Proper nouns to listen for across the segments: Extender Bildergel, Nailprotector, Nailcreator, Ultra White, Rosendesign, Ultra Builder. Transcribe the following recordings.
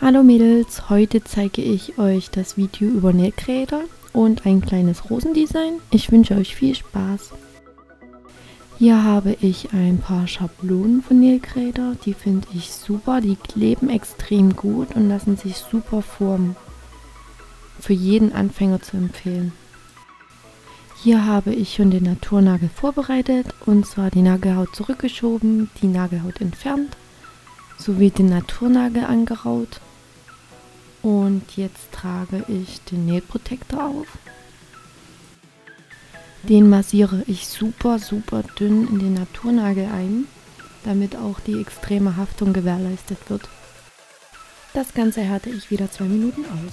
Hallo Mädels, heute zeige ich euch das Video über Nailcreator und ein kleines Rosendesign. Ich wünsche euch viel Spaß. Hier habe ich ein paar Schablonen von Nailcreator, die finde ich super, die kleben extrem gut und lassen sich super formen. Für jeden Anfänger zu empfehlen. Hier habe ich schon den Naturnagel vorbereitet und zwar die Nagelhaut zurückgeschoben, die Nagelhaut entfernt, sowie den Naturnagel angeraut. Und jetzt trage ich den Nailprotector auf. Den massiere ich super dünn in den Naturnagel ein, damit auch die extreme Haftung gewährleistet wird. Das Ganze härte ich wieder 2 Minuten aus.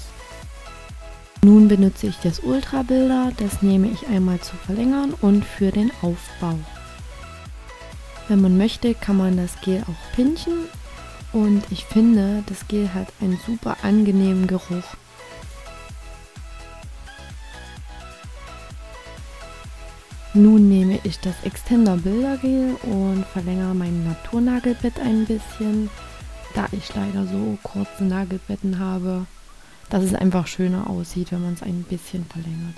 Nun benutze ich das Ultra Builder, das nehme ich einmal zu verlängern und für den Aufbau. Wenn man möchte, kann man das Gel auch pinchen. Und ich finde, das Gel hat einen super angenehmen Geruch. Nun nehme ich das Extender Bildergel und verlängere mein Naturnagelbett ein bisschen, da ich leider so kurze Nagelbetten habe, dass es einfach schöner aussieht, wenn man es ein bisschen verlängert.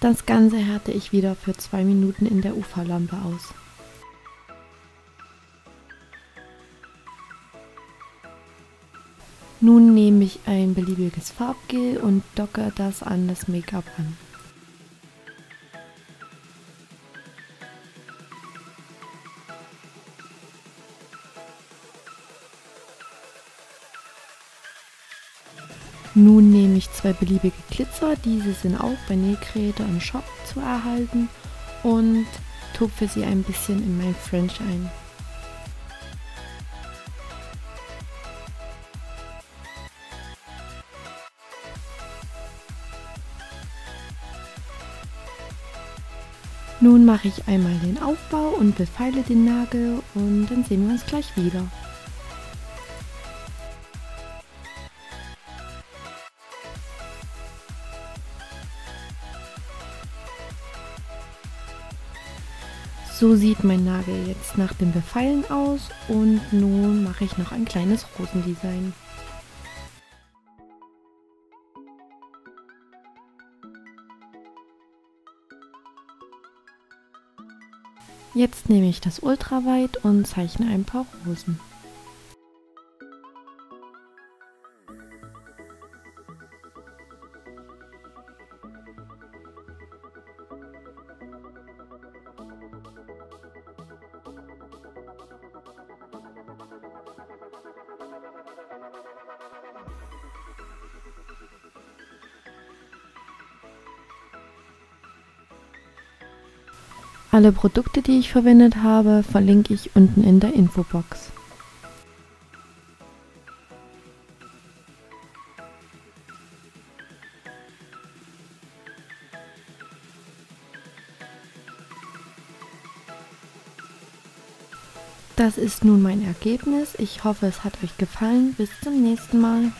Das Ganze härte ich wieder für 2 Minuten in der UV-Lampe aus. Nun nehme ich ein beliebiges Farbgel und docke das an das Make-up an. Nun nehme ich 2 beliebige Glitzer, diese sind auch bei Nailcreator im Shop zu erhalten, und tupfe sie ein bisschen in mein Fringe ein. Nun mache ich einmal den Aufbau und befeile den Nagel und dann sehen wir uns gleich wieder. So sieht mein Nagel jetzt nach dem Befeilen aus und nun mache ich noch ein kleines Rosendesign. Jetzt nehme ich das Ultra White und zeichne ein paar Rosen. Alle Produkte, die ich verwendet habe, verlinke ich unten in der Infobox. Das ist nun mein Ergebnis. Ich hoffe, es hat euch gefallen. Bis zum nächsten Mal.